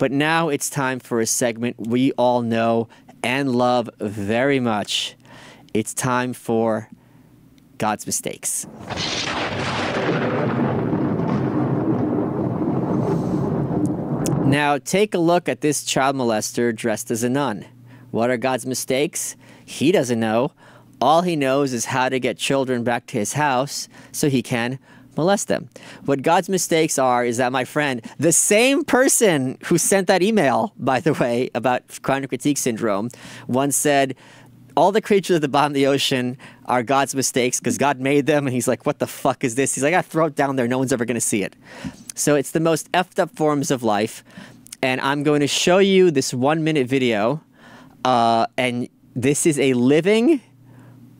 But now it's time for a segment we all know and love very much. It's time for God's Mistakes. Now take a look at this child molester dressed as a nun. What are God's mistakes? He doesn't know. All he knows is how to get children back to his house so he can molest them. What God's mistakes are is that my friend, the same person who sent that email, by the way, about chronic fatigue syndrome, once said, all the creatures at the bottom of the ocean are God's mistakes because God made them. And he's like, what the fuck is this? He's like, I throw it down there. No one's ever going to see it. So it's the most effed up forms of life. And I'm going to show you this 1-minute video. And this is a living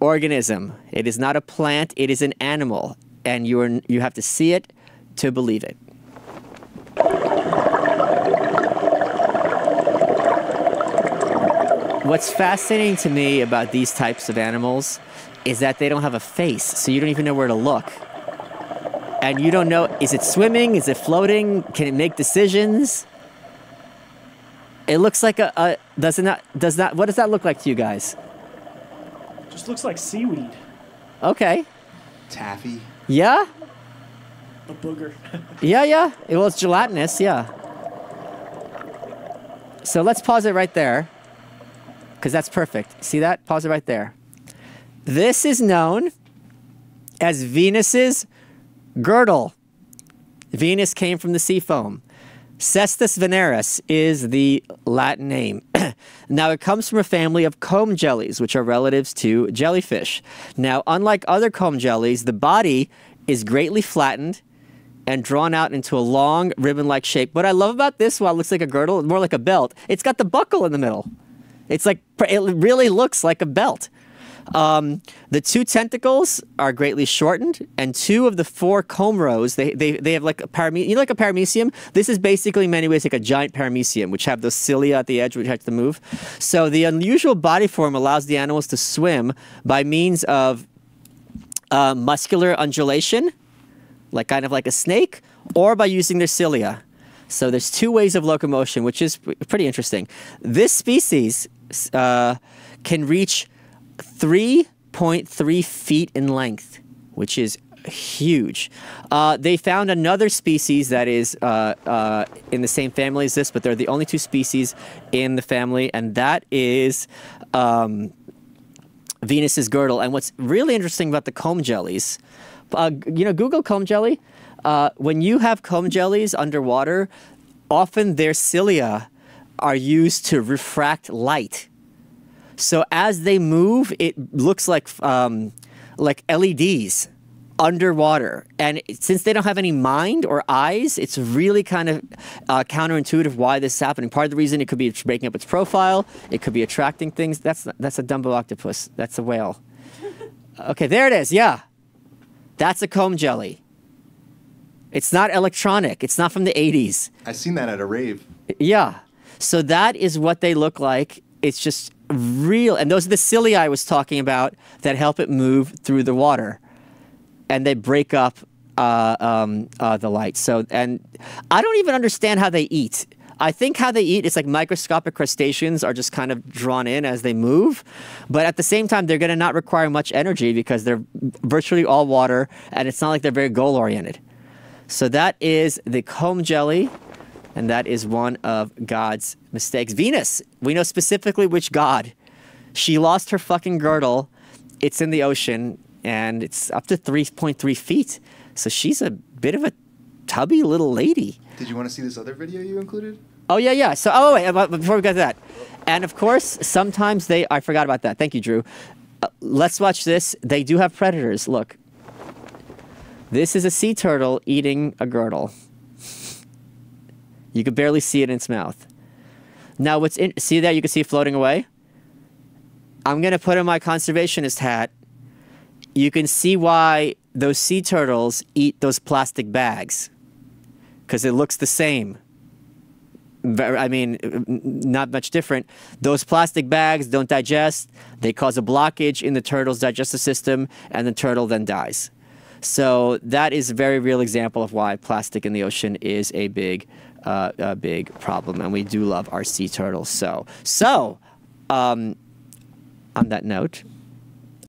organism. It is not a plant. It is an animal. And you have to see it to believe it. What's fascinating to me about these types of animals is that they don't have a face, so you don't even know where to look. And you don't know, is it swimming? Is it floating? Can it make decisions? It looks like a what does that look like to you guys? Just looks like seaweed. Okay. Taffy. Yeah? A booger. Yeah, yeah. Well, it's gelatinous, yeah. So let's pause it right there. Because that's perfect. See that? Pause it right there. This is known as Venus's girdle. Venus came from the sea foam. Cestus veneris is the Latin name. Now, it comes from a family of comb jellies, which are relatives to jellyfish. Now, unlike other comb jellies, the body is greatly flattened and drawn out into a long ribbon-like shape. What I love about this, while it looks like a girdle, more like a belt, it's got the buckle in the middle. It's like, it really looks like a belt. The two tentacles are greatly shortened, and two of the four comb rows, they have like a paramecium. You know, like a paramecium? This is basically in many ways like a giant paramecium, which have those cilia at the edge which have to move. So the unusual body form allows the animals to swim by means of muscular undulation, like kind of like a snake, or by using their cilia. So there's two ways of locomotion, which is pretty interesting. This species can reach 3.3 feet in length, which is huge. They found another species that is in the same family as this, but they're the only two species in the family, and that is Venus's girdle. And what's really interesting about the comb jellies, you know, Google comb jelly. When you have comb jellies underwater, often their cilia are used to refract light. So as they move, it looks like LEDs underwater. And since they don't have any mind or eyes, it's really kind of counterintuitive why this is happening. Part of the reason it could be breaking up its profile. It could be attracting things. That's a Dumbo octopus. That's a whale. Okay, there it is. Yeah, that's a comb jelly. It's not electronic. It's not from the 80s. I've seen that at a rave. Yeah. So that is what they look like. It's just real. And those are the cilia I was talking about that help it move through the water. And they break up the light. So, and I don't even understand how they eat. I think how they eat is like microscopic crustaceans are just kind of drawn in as they move. But at the same time, they're going to not require much energy because they're virtually all water. And it's not like they're very goal-oriented. So that is the comb jelly, and that is one of God's mistakes. Venus, we know specifically which god. She lost her fucking girdle. It's in the ocean, and it's up to 3.3 feet. So she's a bit of a tubby little lady. Did you want to see this other video you included? Oh, yeah, yeah. So, oh, wait, before we get to that. And, of course, sometimes they... I forgot about that. Thank you, Drew. Let's watch this. They do have predators. Look. This is a sea turtle eating a girdle. You could barely see it in its mouth. Now, what's in, see that? You can see it floating away. I'm going to put on my conservationist hat. You can see why those sea turtles eat those plastic bags. Because it looks the same. I mean, not much different. Those plastic bags don't digest. They cause a blockage in the turtle's digestive system, and the turtle then dies. So that is a very real example of why plastic in the ocean is a big a big problem, and we do love our sea turtles. So on that note.